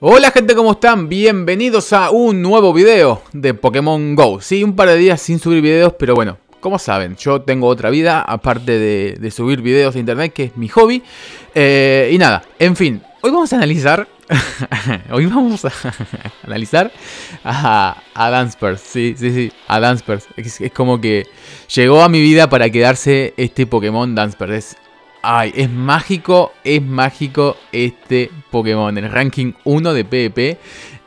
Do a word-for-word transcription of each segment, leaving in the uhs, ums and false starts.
Hola gente, ¿cómo están? Bienvenidos a un nuevo video de Pokémon GO. Sí, un par de días sin subir videos, pero bueno, como saben, yo tengo otra vida aparte de, de subir videos de internet, que es mi hobby. Eh, y nada, en fin, hoy vamos a analizar... hoy vamos a analizar a, a Dunsparce. Sí, sí, sí, a Dunsparce. Es, es como que llegó a mi vida para quedarse este Pokémon Dunsparce. Es... Ay, es mágico, es mágico este Pokémon. El ranking uno de PvP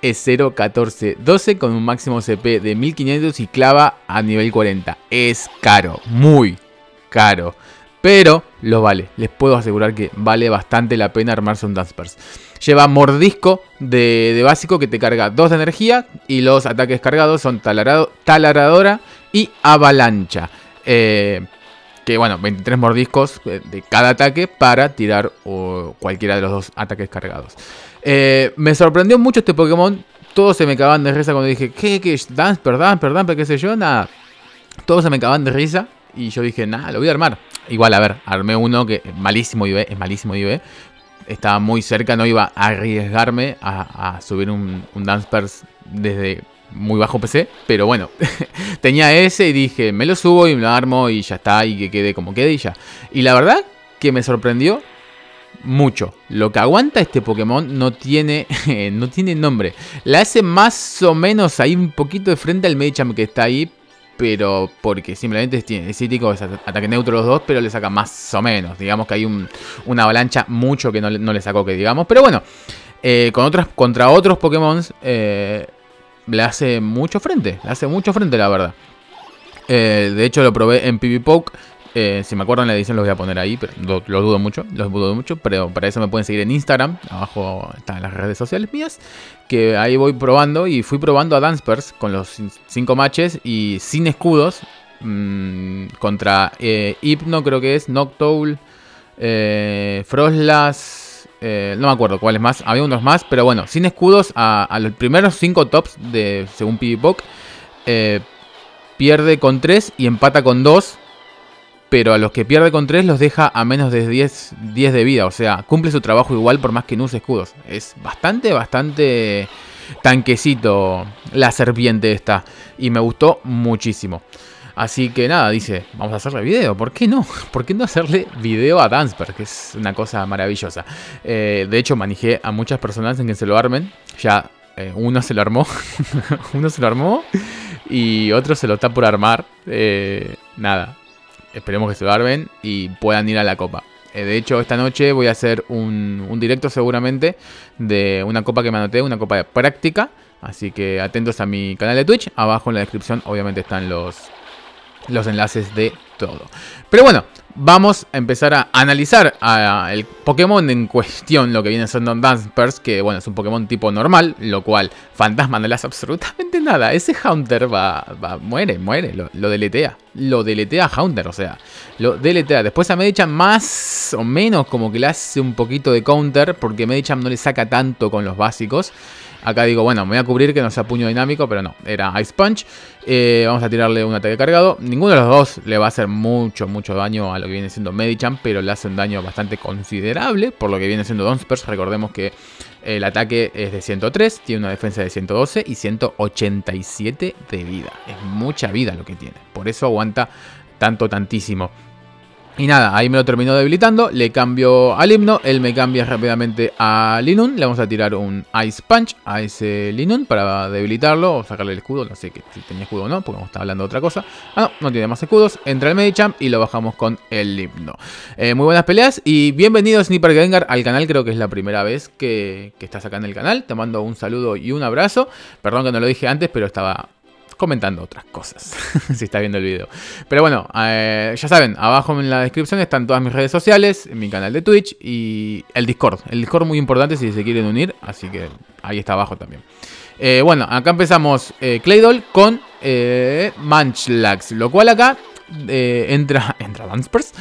es cero, catorce, doce con un máximo C P de mil quinientos y clava a nivel cuarenta. Es caro, muy caro, pero lo vale. Les puedo asegurar que vale bastante la pena armarse un Dunsparce. Lleva mordisco de, de básico que te carga dos de energía y los ataques cargados son talarado, talaradora y avalancha. Eh... Que bueno, veintitrés mordiscos de cada ataque para tirar o cualquiera de los dos ataques cargados. Eh, me sorprendió mucho este Pokémon. Todos se me cagaban de risa cuando dije, ¿qué? ¿Qué? Dunsparce, Dunsparce, Dunsparce, qué sé yo, nada. Todos se me cagaban de risa y yo dije, nada, lo voy a armar. Igual, a ver, armé uno que es malísimo I V, es malísimo I V. Estaba muy cerca, no iba a arriesgarme a, a subir un, un Dunsparce desde... muy bajo P C, pero bueno, tenía ese y dije, me lo subo y me lo armo y ya está, y que quede como quede y ya. Y la verdad que me sorprendió mucho. Lo que aguanta este Pokémon no tiene, no tiene nombre. La hace más o menos ahí un poquito de frente al Medicham que está ahí, pero porque simplemente es cítico, es ataque neutro los dos, pero le saca más o menos. Digamos que hay un, una avalancha mucho que no, no le sacó que digamos, pero bueno, eh, con otras, contra otros Pokémon... Eh, le hace mucho frente, le hace mucho frente la verdad. Eh, de hecho lo probé en PvPoke. Eh, si me acuerdo en la edición los voy a poner ahí, pero lo, lo dudo mucho, los dudo mucho. Pero para eso me pueden seguir en Instagram, abajo están las redes sociales mías. Que ahí voy probando y fui probando a Dunsparce con los cinco matches y sin escudos. Mmm, contra eh, Hypno creo que es, Noctowl, eh, Froslass... Eh, no me acuerdo cuáles más, había unos más, pero bueno, sin escudos a, a los primeros cinco tops de según PvPoke. Eh, pierde con tres y empata con dos, pero a los que pierde con tres los deja a menos de diez, diez de vida, o sea, cumple su trabajo igual por más que no use escudos. Es bastante, bastante tanquecito la serpiente esta y me gustó muchísimo. Así que nada, dice, vamos a hacerle video, ¿por qué no? ¿Por qué no hacerle video a Dunsparce? Que es una cosa maravillosa. Eh, de hecho, manejé a muchas personas en que se lo armen. Ya eh, uno se lo armó, uno se lo armó y otro se lo está por armar. Eh, nada, esperemos que se lo armen y puedan ir a la copa. Eh, de hecho, esta noche voy a hacer un, un directo seguramente de una copa que me anoté, una copa de práctica. Así que atentos a mi canal de Twitch. Abajo en la descripción obviamente están los... los enlaces de todo. Pero bueno, vamos a empezar a analizar a, a el Pokémon en cuestión, lo que viene siendo Dunsparce, que bueno, es un Pokémon tipo normal, lo cual Fantasma no le hace absolutamente nada. Ese Haunter va, va muere, muere, lo, lo deletea. Lo deletea a Haunter, o sea, lo deletea. Después a Medicham más o menos como que le hace un poquito de counter, porque Medicham no le saca tanto con los básicos. Acá digo, bueno, me voy a cubrir que no sea puño dinámico, pero no, era Ice Punch. Eh, vamos a tirarle un ataque cargado. Ninguno de los dos le va a hacer mucho, mucho daño a lo que viene siendo Medicham, pero le hace un daño bastante considerable por lo que viene siendo Dunsparce. Recordemos que el ataque es de ciento tres, tiene una defensa de ciento doce y ciento ochenta y siete de vida. Es mucha vida lo que tiene, por eso aguanta tanto, tantísimo. Y nada, ahí me lo terminó debilitando, le cambio al Hypno, él me cambia rápidamente a Linoone, le vamos a tirar un Ice Punch a ese Linoone para debilitarlo o sacarle el escudo, no sé que, si tenía escudo o no, porque vamos a estar hablando de otra cosa. Ah, no, no tiene más escudos, entra el Medicham y lo bajamos con el Hypno. Eh, muy buenas peleas y bienvenidos Sniper Gengar al canal, creo que es la primera vez que, que estás acá en el canal, te mando un saludo y un abrazo, perdón que no lo dije antes, pero estaba... comentando otras cosas, si está viendo el video. Pero bueno, eh, ya saben, abajo en la descripción están todas mis redes sociales, mi canal de Twitch y el Discord. El Discord muy importante si se quieren unir, así que ahí está abajo también. Eh, bueno, acá empezamos eh, Claydol con eh, Munchlax, lo cual acá eh, entra, entra Dunsparce.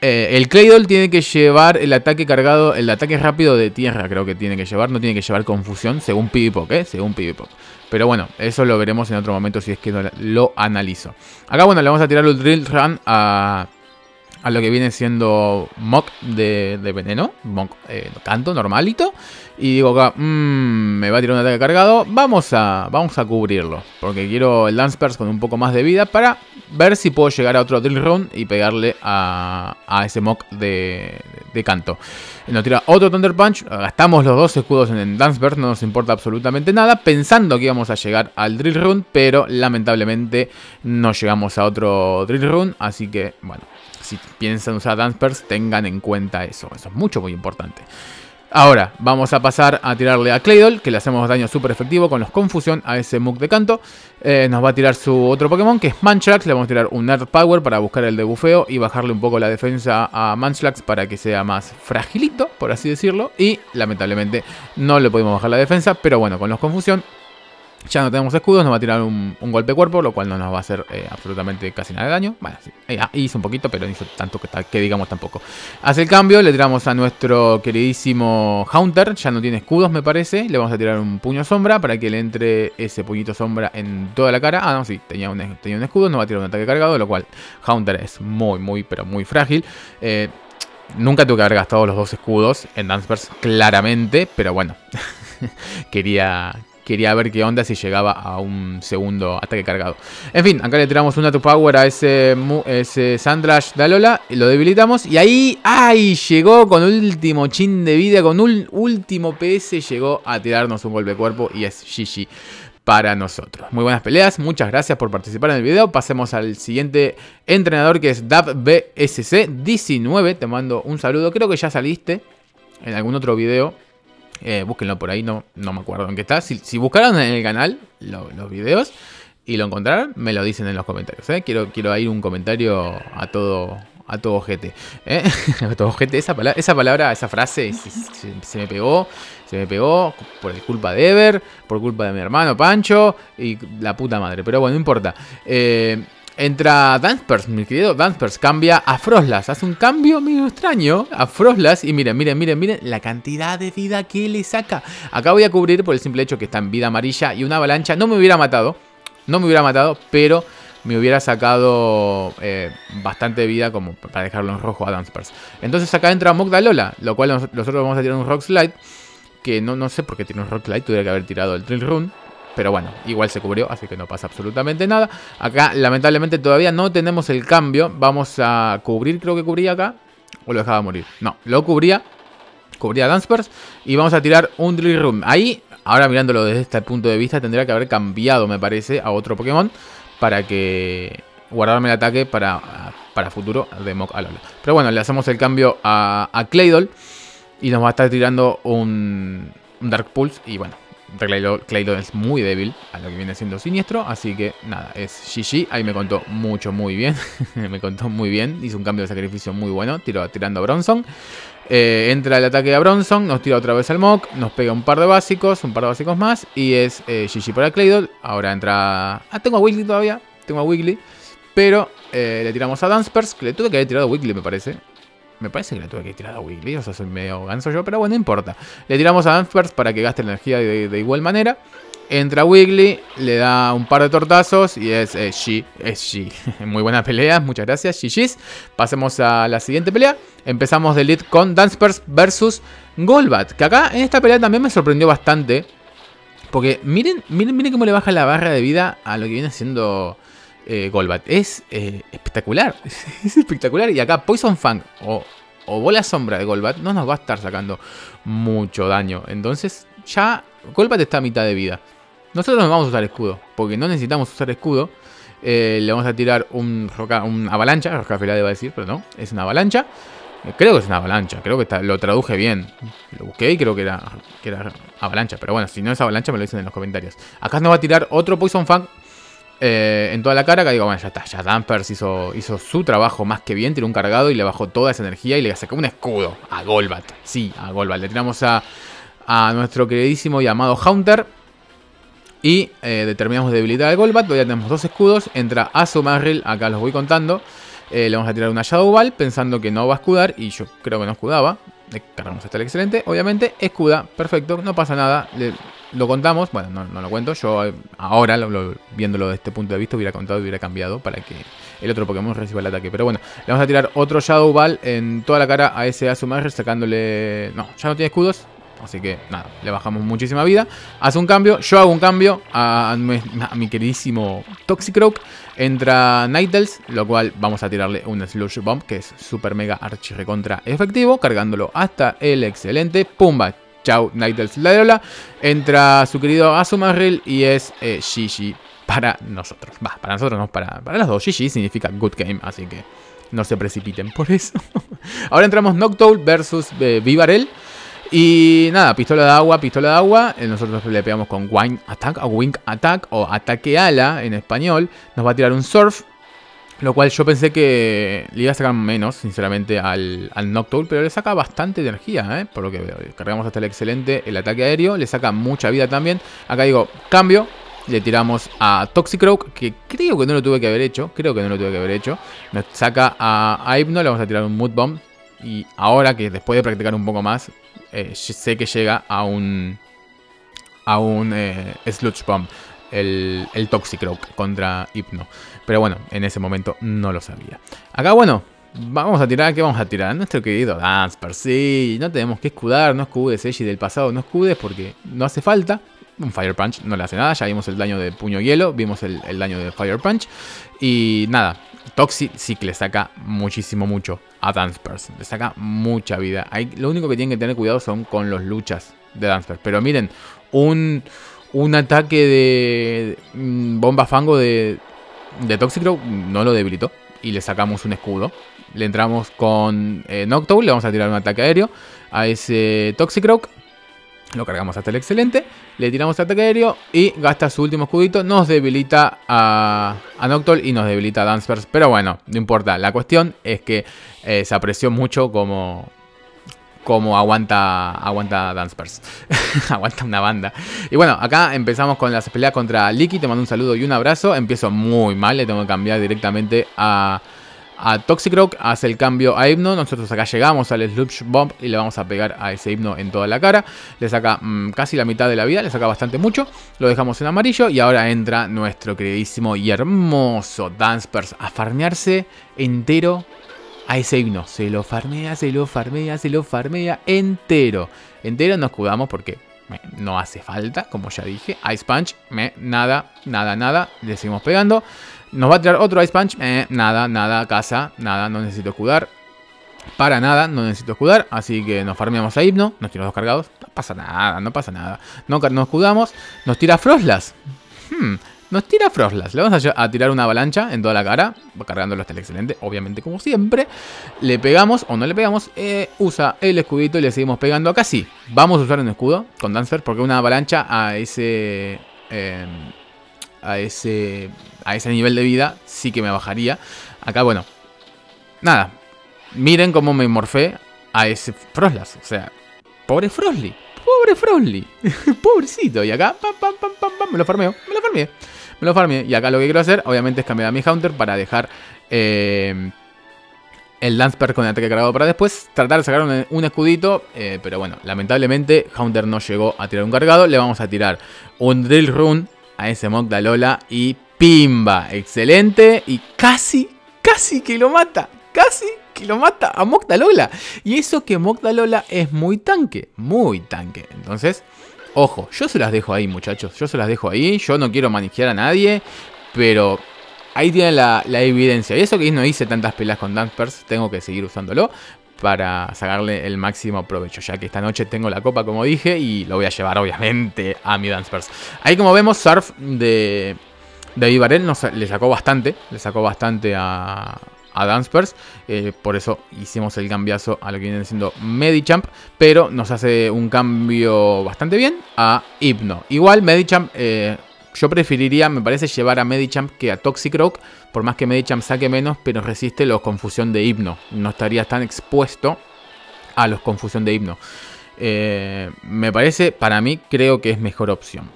Eh, el Claydol tiene que llevar el ataque cargado, el ataque rápido de tierra creo que tiene que llevar, no tiene que llevar confusión según PvPoke, ¿eh? Según PvPoke. Pero bueno, eso lo veremos en otro momento si es que no lo analizo. Acá bueno, le vamos a tirar un Drill Run a, a lo que viene siendo Mog de, de veneno, Mog eh, canto normalito. Y digo acá, mmm, me va a tirar un ataque cargado. Vamos a, vamos a cubrirlo, porque quiero el Dunsparce con un poco más de vida para ver si puedo llegar a otro drill round y pegarle a, a ese Mog de, de canto. Nos tira otro Thunder Punch. Gastamos los dos escudos en el Dunsparce, no nos importa absolutamente nada, pensando que íbamos a llegar al drill round, pero lamentablemente no llegamos a otro drill round. Así que, bueno, si piensan usar Dunsparce, tengan en cuenta eso. Eso es mucho, muy importante. Ahora vamos a pasar a tirarle a Claydol, que le hacemos daño súper efectivo con los Confusión a ese Mug de canto. Eh, nos va a tirar su otro Pokémon, que es Munchlax. Le vamos a tirar un Earth Power para buscar el debufeo y bajarle un poco la defensa a Munchlax para que sea más fragilito, por así decirlo. Y lamentablemente no le podemos bajar la defensa, pero bueno, con los Confusión ya no tenemos escudos. Nos va a tirar un, un golpe cuerpo, lo cual no nos va a hacer eh, absolutamente casi nada de daño. Bueno, sí, ah, hizo un poquito, pero no hizo tanto que, que digamos tampoco. Hace el cambio, le tiramos a nuestro queridísimo Haunter. Ya no tiene escudos, me parece. Le vamos a tirar un puño sombra para que le entre ese puñito sombra en toda la cara. Ah, no, sí, tenía un, tenía un escudo. Nos va a tirar un ataque cargado, lo cual Haunter es muy, muy, pero muy frágil. Eh, nunca tuve que haber gastado los dos escudos en Dunsparce, claramente, pero bueno, quería... Quería ver qué onda si llegaba a un segundo ataque cargado. En fin, acá le tiramos una two power a ese, ese Sandshrew de Alola. Lo debilitamos. Y ahí, ¡ay! Llegó con último chin de vida. Con un último P S llegó a tirarnos un golpe de cuerpo. Y es G G para nosotros. Muy buenas peleas. Muchas gracias por participar en el video. Pasemos al siguiente entrenador, que es Dab B S C diecinueve. Te mando un saludo. Creo que ya saliste en algún otro video. Eh, búsquenlo por ahí, no, no me acuerdo en qué está. Si, si buscaron en el canal lo, los videos y lo encontraron, me lo dicen en los comentarios. ¿eh? Quiero, quiero ir un comentario a todo a todo ojete. ¿eh? A todo ojete. Esa palabra, esa palabra, esa frase se, se, se me pegó. Se me pegó por culpa de Ever, por culpa de mi hermano Pancho y la puta madre. Pero bueno, no importa. Eh... Entra Dunsparce, mi querido Dunsparce, cambia a Froslass, hace un cambio medio extraño a Froslass y miren, miren, miren, miren la cantidad de vida que le saca. Acá voy a cubrir por el simple hecho que está en vida amarilla y una avalancha no me hubiera matado, no me hubiera matado, pero me hubiera sacado eh, bastante vida como para dejarlo en rojo a Dunsparce. Entonces acá entra Mogdalola, lo cual nosotros vamos a tirar un Rock Slide, que no, no sé por qué tiene un Rock Slide, tuviera que haber tirado el Drill Run. Pero bueno, igual se cubrió, así que no pasa absolutamente nada. Acá, lamentablemente, todavía no tenemos el cambio. Vamos a cubrir, creo que cubría acá. O lo dejaba morir. No, lo cubría. Cubría Dunsparce. Y vamos a tirar un Drill Room. Ahí, ahora mirándolo desde este punto de vista, tendría que haber cambiado, me parece, a otro Pokémon. Para que... guardarme el ataque para, para futuro de Mogdalola. Pero bueno, le hacemos el cambio a, a Claydol. Y nos va a estar tirando un, un Dark Pulse. Y bueno. Claydol es muy débil a lo que viene siendo siniestro, así que nada, es G G. Ahí me contó mucho, muy bien. Me contó muy bien, hizo un cambio de sacrificio muy bueno, tiró, tirando a Bronson. Eh, entra el ataque a Bronson, nos tira otra vez al Mog, nos pega un par de básicos, un par de básicos más, y es eh, G G para Claydol. Ahora entra... Ah, tengo a Wiggly todavía, tengo a Wiggly, pero eh, le tiramos a Dunsparce, que le tuve que haber tirado a Wiggly, me parece. Me parece que le tuve que tirar a Wiggly, o sea, soy medio ganso yo, pero bueno, no importa. Le tiramos a Dunsparce para que gaste energía de, de igual manera. Entra Wiggly, le da un par de tortazos y es eh, G, es G. Muy buena pelea, muchas gracias, G G's. Pasemos a la siguiente pelea. Empezamos de lead con Dunsparce versus Golbat, que acá en esta pelea también me sorprendió bastante. Porque miren, miren, miren cómo le baja la barra de vida a lo que viene siendo... Eh, Golbat, es eh, espectacular. Es espectacular, y acá Poison Fang o, o Bola Sombra de Golbat no nos va a estar sacando mucho daño. Entonces ya Golbat está a mitad de vida. Nosotros no vamos a usar escudo, porque no necesitamos usar escudo. eh, Le vamos a tirar un, roca, un avalancha. Rocafelada iba a decir, pero no, es una avalancha. Creo que es una avalancha, creo que está, lo traduje bien. Lo busqué y creo que era, que era avalancha, pero bueno, si no es avalancha me lo dicen en los comentarios. Acá nos va a tirar otro Poison Fang Eh, en toda la cara, que digo, bueno, ya está, ya Dunsparce hizo, hizo su trabajo más que bien, tiró un cargado y le bajó toda esa energía y le sacó un escudo a Golbat, sí, a Golbat. Le tiramos a, a nuestro queridísimo y amado Haunter y eh, terminamos de debilitar al Golbat. Todavía tenemos dos escudos, entra Azumarill, acá los voy contando. Eh, le vamos a tirar una Shadow Ball pensando que no va a escudar y yo creo que no escudaba. Le cargamos hasta el excelente, obviamente, escuda, perfecto, no pasa nada, le, lo contamos, bueno, no, no lo cuento, yo ahora, lo, lo, viéndolo desde este punto de vista, hubiera contado y hubiera cambiado para que el otro Pokémon reciba el ataque, pero bueno, le vamos a tirar otro Shadow Ball en toda la cara a ese Azumarill, sacándole, no, ya no tiene escudos, Así que nada, le bajamos muchísima vida. Hace un cambio, yo hago un cambio a, a mi queridísimo Toxicroak. Entra Nidels, lo cual vamos a tirarle un Sludge Bomb, que es super mega archi recontra efectivo, cargándolo hasta el excelente. Pumba, chau Nidels, la de la. Entra su querido Azumarill y es eh, G G para nosotros. Va, para nosotros no, para, para los dos. G G significa good game, así que no se precipiten por eso. Ahora entramos Noctowl versus eh, Vivarel. Y nada, pistola de agua, pistola de agua. Nosotros le pegamos con Wing Attack o Wing Attack o Ataque Ala en español. Nos va a tirar un Surf, lo cual yo pensé que le iba a sacar menos, sinceramente, al, al Noctowl. Pero le saca bastante energía, ¿eh? Por lo que veo. Cargamos hasta el excelente el ataque aéreo. Le saca mucha vida también. Acá digo, cambio. Le tiramos a Toxicroak, que creo que no lo tuve que haber hecho. Creo que no lo tuve que haber hecho. Nos saca a, a Hypno, le vamos a tirar un Mood Bomb. Y ahora que después de practicar un poco más, eh, sé que llega a un a un eh, Sludge Bomb, el, el Toxicroak contra Hypno. Pero bueno, en ese momento no lo sabía. Acá, bueno, vamos a tirar, ¿qué vamos a tirar? Nuestro querido Dunsparce. Sí, no tenemos que escudar, no escudes, Eji del pasado, no escudes porque no hace falta. Un Fire Punch no le hace nada, ya vimos el daño de Puño Hielo, vimos el, el daño de Fire Punch. Y nada, Toxi sí que le saca muchísimo mucho a Dunsparce, le saca mucha vida. Hay, lo único que tienen que tener cuidado son con los luchas de Dunsparce. Pero miren, un, un ataque de um, bomba fango de, de Toxicroak no lo debilitó y le sacamos un escudo. Le entramos con eh, Noctowl, le vamos a tirar un ataque aéreo a ese Toxicroak. Lo cargamos hasta el excelente, le tiramos ataque aéreo y gasta su último escudito. Nos debilita a, a Noctowl y nos debilita a Dunsparce. Pero bueno, no importa. La cuestión es que eh, se apreció mucho como, como aguanta, aguanta Dunsparce. Aguanta una banda. Y bueno, acá empezamos con las peleas contra Licky. Te mando un saludo y un abrazo. Empiezo muy mal, le tengo que cambiar directamente a... a Toxicroak, hace el cambio a Hypno. Nosotros acá llegamos al Sludge Bomb y le vamos a pegar a ese Hypno en toda la cara. Le saca mmm, casi la mitad de la vida, le saca bastante mucho. Lo dejamos en amarillo y ahora entra nuestro queridísimo y hermoso Dunsparce a farmearse entero a ese Hypno. Se lo farmea, se lo farmea, se lo farmea entero. Entero no escudamos porque me, no hace falta, como ya dije. Ice Punch, me, nada, nada, nada. Le seguimos pegando. Nos va a tirar otro Ice Punch. Eh, nada, nada, casa, nada, no necesito escudar. Para nada, no necesito escudar. Así que nos farmeamos a Hypno. Nos tiramos dos cargados. No pasa nada, no pasa nada. No nos escudamos. Nos tira Froslass. Hmm, nos tira Froslass. Le vamos a, a tirar una avalancha en toda la cara. Cargándolo hasta el excelente, obviamente, como siempre. Le pegamos o no le pegamos. Eh, usa el escudito y le seguimos pegando. Acá sí, vamos a usar un escudo con Dunsparce porque una avalancha a ese... Eh, A ese, a ese nivel de vida sí que me bajaría. Acá, bueno, nada. Miren cómo me morfé a ese Froslass. O sea, pobre Frosly. Pobre Frosly. Pobrecito. Y acá, pam, pam, pam, pam, pam. Me lo farmeo. Me lo farmeé. Me lo farmeé. Y acá lo que quiero hacer, obviamente, es cambiar a mi Haunter para dejar eh, el Dunsparce con el ataque cargado para después. Tratar de sacar un, un escudito. Eh, pero bueno, lamentablemente, Haunter no llegó a tirar un cargado. Le vamos a tirar un Drill Run a ese Mogdalola y pimba, excelente, y casi, casi que lo mata, casi que lo mata a Mogdalola. Y eso que Mogdalola es muy tanque, muy tanque. Entonces, ojo, yo se las dejo ahí, muchachos, yo se las dejo ahí, yo no quiero manejar a nadie, pero ahí tienen la, la evidencia. Y eso que no hice tantas pelas con Dunsparce, tengo que seguir usándolo para sacarle el máximo provecho, ya que esta noche tengo la copa, como dije, y lo voy a llevar, obviamente, a mi Dunsparce. Ahí, como vemos, Surf de, de Vivarel nos, le sacó bastante, le sacó bastante a, a Dunsparce, eh, por eso hicimos el cambiazo a lo que viene siendo Medicham, pero nos hace un cambio bastante bien a Hypno. Igual, Medicham... Eh, yo preferiría, me parece, llevar a Medicham que a Toxicroak. Por más que Medicham saque menos, pero resiste los confusión de Hypno. No estaría tan expuesto a los confusión de Hypno. Eh, me parece, para mí, creo que es mejor opción.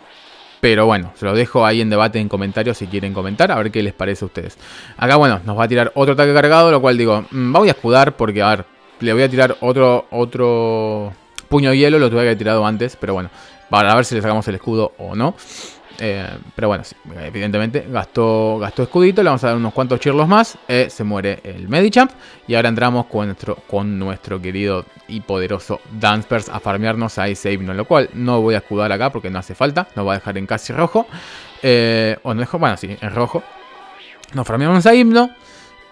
Pero bueno, se lo dejo ahí en debate, en comentarios, si quieren comentar. A ver qué les parece a ustedes. Acá, bueno, nos va a tirar otro ataque cargado, lo cual digo, mmm, voy a escudar porque, a ver, le voy a tirar otro, otro puño de hielo. Lo tuve que haber tirado antes, pero bueno, para ver si le sacamos el escudo o no. Eh, pero bueno, sí, evidentemente gastó, gastó escudito. Le vamos a dar unos cuantos chirlos más. Eh, se muere el Medicham. Y ahora entramos con nuestro, con nuestro querido y poderoso Dunsparce a farmearnos a ese Hypno. Lo cual no voy a escudar acá porque no hace falta. Nos va a dejar en casi rojo. Eh, o no dejo, bueno, sí, en rojo. Nos farmeamos a Hypno.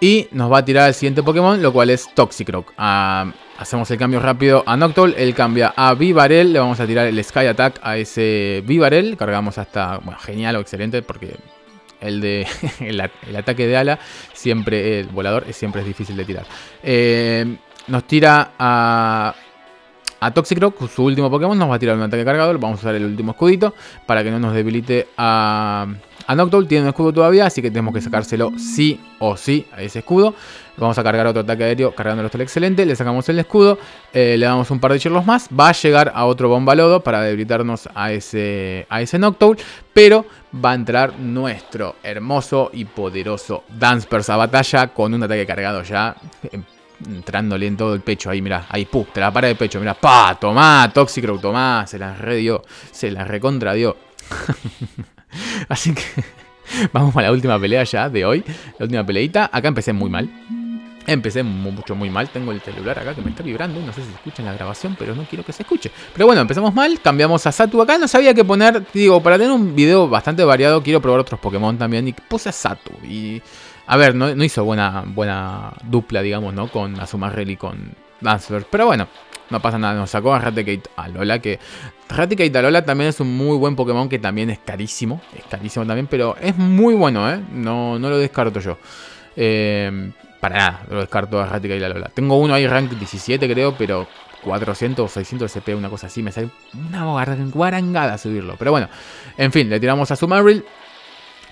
Y nos va a tirar el siguiente Pokémon, lo cual es Toxicroak. Ah, hacemos el cambio rápido a Noctowl. Él cambia a Vivarel. Le vamos a tirar el Sky Attack a ese Vivarel. Cargamos hasta... Bueno, genial o excelente porque el de el, el ataque de ala, siempre el volador, siempre es difícil de tirar. Eh, nos tira a... A Toxicroak, su último Pokémon, nos va a tirar un ataque cargado. Vamos a usar el último escudito para que no nos debilite a, a Noctowl. Tiene un escudo todavía, así que tenemos que sacárselo sí o sí a ese escudo. Vamos a cargar otro ataque aéreo cargándolo hasta el excelente. Le sacamos el escudo, eh, le damos un par de chirlos más. Va a llegar a otro Bomba Lodo para debilitarnos a ese, a ese Noctowl. Pero va a entrar nuestro hermoso y poderoso Dunsparce a batalla con un ataque cargado ya en entrándole en todo el pecho, ahí mirá, ahí pu, te la para de pecho, mirá, pa, tomá, Toxicroak, tomá, se la redió, se la recontradió. Así que vamos a la última pelea ya de hoy, la última peleita. Acá empecé muy mal, empecé mucho muy mal, tengo el celular acá que me está vibrando, no sé si se escucha en la grabación, pero no quiero que se escuche. Pero bueno, empezamos mal, cambiamos a Satu acá, no sabía qué poner, digo, para tener un video bastante variado, quiero probar otros Pokémon también, y puse a Satu, y... A ver, no, no hizo buena, buena dupla, digamos, ¿no? Con Azumarill y con Dunsparce. Pero bueno, no pasa nada. Nos sacó a Raticate a Lola. Que Raticate a Lola también es un muy buen Pokémon que también es carísimo. Es carísimo también, pero es muy bueno, ¿eh? No, no lo descarto yo. Eh, para nada, lo descarto a Raticate a Lola. Tengo uno ahí, rank diecisiete creo, pero cuatrocientos o seiscientos S P, una cosa así. Me sale una guarangada subirlo. Pero bueno, en fin, le tiramos a Azumarill.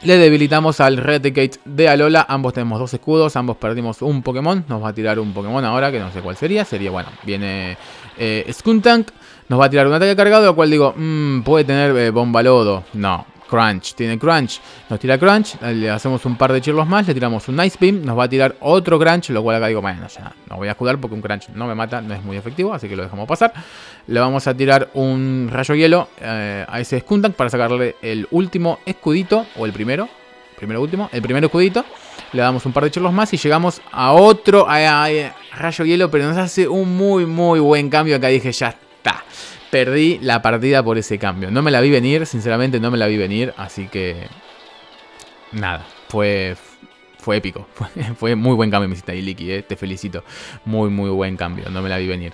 Le debilitamos al Raticate de Alola. Ambos tenemos dos escudos. Ambos perdimos un Pokémon. Nos va a tirar un Pokémon ahora que no sé cuál sería. Sería, bueno, viene eh, Skuntank. Nos va a tirar un ataque cargado. Lo cual digo, mmm, puede tener eh, Bomba Lodo. No, Crunch. Tiene Crunch. Nos tira Crunch. Le hacemos un par de chirlos más. Le tiramos un Ice Beam. Nos va a tirar otro Crunch. Lo cual acá digo, bueno, ya no voy a escudar porque un Crunch no me mata. No es muy efectivo. Así que lo dejamos pasar. Le vamos a tirar un rayo hielo eh, a ese Skuntank para sacarle el último escudito, o el primero, primero último, el primer escudito. Le damos un par de chorlos más y llegamos a otro a, a, a, rayo hielo, pero nos hace un muy muy buen cambio. Acá dije, ya está, perdí la partida por ese cambio. No me la vi venir, sinceramente no me la vi venir, así que nada, fue... Fue épico, fue, fue muy buen cambio, me hiciste ahí, Liqui, eh, te felicito. Muy, muy buen cambio, no me la vi venir.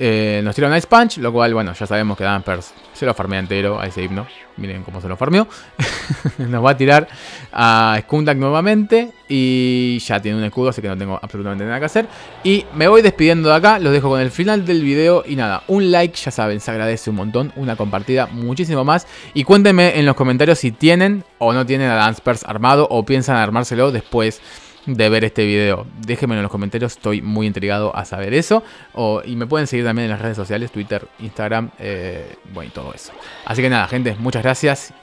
Eh, nos tira un Ice Punch, lo cual, bueno, ya sabemos que Dunsparce se lo farmea entero a ese Hypno. Miren cómo se lo farmeó. Nos va a tirar a Skuntank nuevamente y ya tiene un escudo, así que no tengo absolutamente nada que hacer. Y me voy despidiendo de acá, los dejo con el final del video y nada, un like, ya saben, se agradece un montón, una compartida, muchísimo más. Y cuéntenme en los comentarios si tienen o no tienen a Dunsparce armado o piensan armárselo después de ver este video. Déjenmelo en los comentarios, estoy muy intrigado a saber eso. O, y me pueden seguir también en las redes sociales, Twitter, Instagram, eh, bueno, y todo eso. Así que nada, gente, muchas gracias.